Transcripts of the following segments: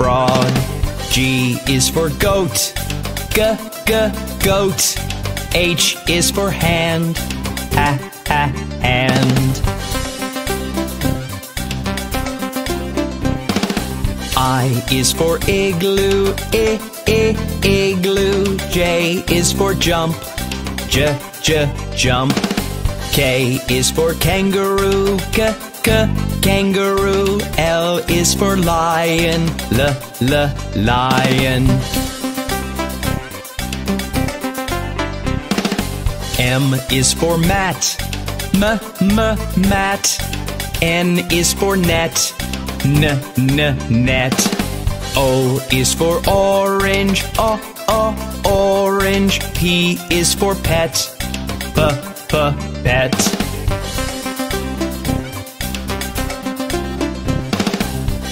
frog. G is for goat, goat. H is for hand, hand. I is for igloo, igloo. J is for jump, jump. K is for kangaroo, kangaroo. L is for lion, lion. M is for mat, mat. N is for net, net. O is for orange, orange. P is for pet, pet.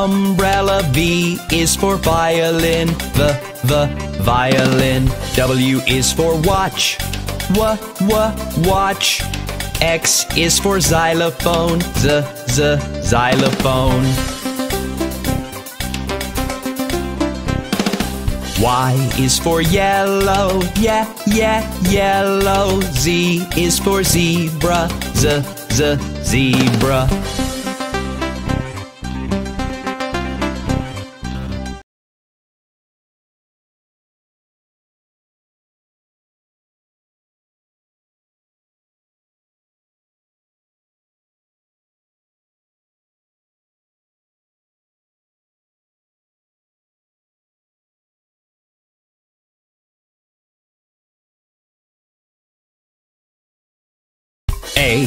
umbrella. V is for violin, violin. W is for watch, watch. X is for xylophone, xylophone. Y is for yellow, yellow. Z is for zebra, zebra. A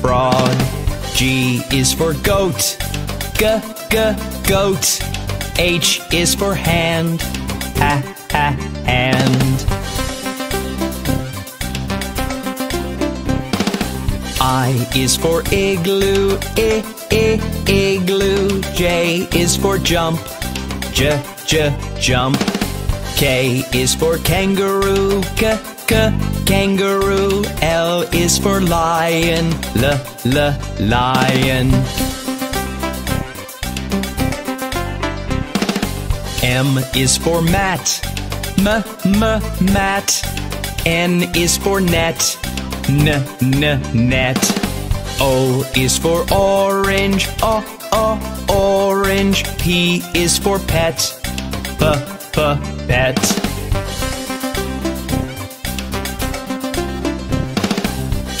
frog. G is for goat, goat. H is for hand, hand. I is for igloo, igloo. J is for jump, jump. K is for kangaroo, kangaroo. L is for lion, lion. M is for mat, mat. N is for net, net. O is for orange, orange. P is for pet, pet.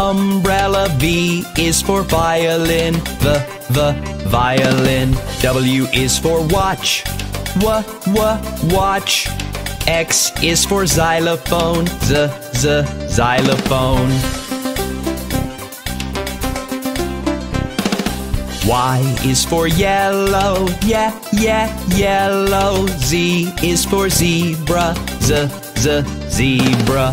umbrella. V is for violin, violin. W is for watch, watch. X is for xylophone, xylophone. Y is for yellow, yeah, yeah, yellow. Z is for zebra, z, z, zebra.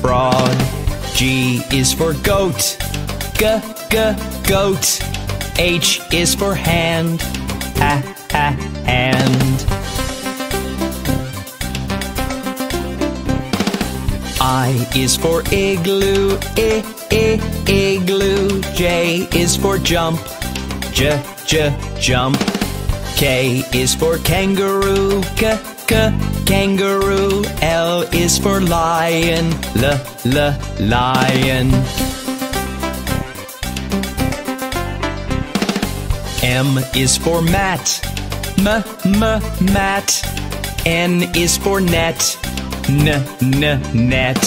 frog. G is for goat, g, g, goat. H is for hand, ha, ha, hand. I is for igloo, I, I, igloo. J is for jump, j, j, jump. K is for kangaroo, k, k, kangaroo. L is for lion, l, l, lion. M is for mat, m, m, mat. N is for net, n, n, net.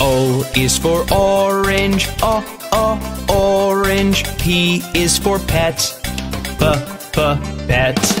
O is for orange, o, o, orange. P is for pet, p, p, pet.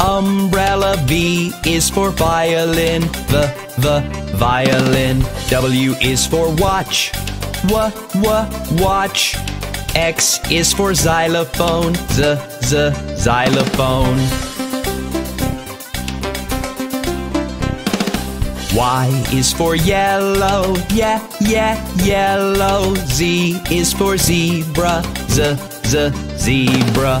umbrella. V is for violin, v, the violin. W is for watch, w, w, watch. X is for xylophone, z, z, xylophone. Y is for yellow, yeah, yeah, yellow. Z is for zebra, z, z, zebra.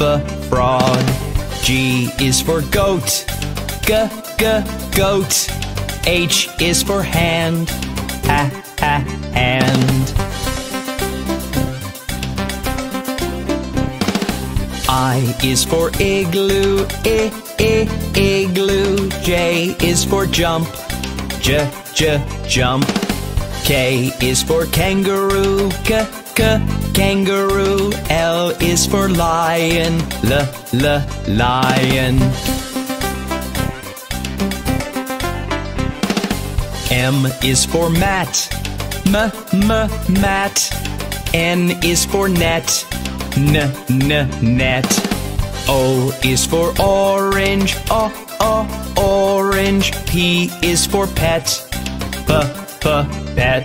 f, frog. G is for goat, g, g, goat. H is for hand, ha, ha, hand. I is for igloo, I, I, igloo. J is for jump, j, j, jump. K is for kangaroo, k, k, kangaroo. L is for lion, l, l, lion. M is for mat, m, m, mat. N is for net, n, n, net. O is for orange, o, o, orange. P is for pet, p, p, pet.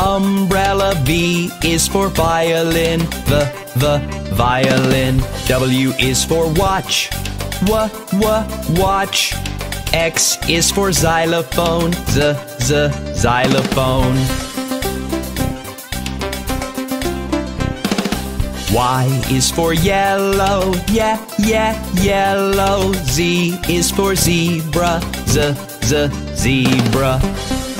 umbrella. V is for violin, violin. W is for watch, watch. X is for xylophone, xylophone. Y is for yellow, yellow. Z is for zebra, zebra.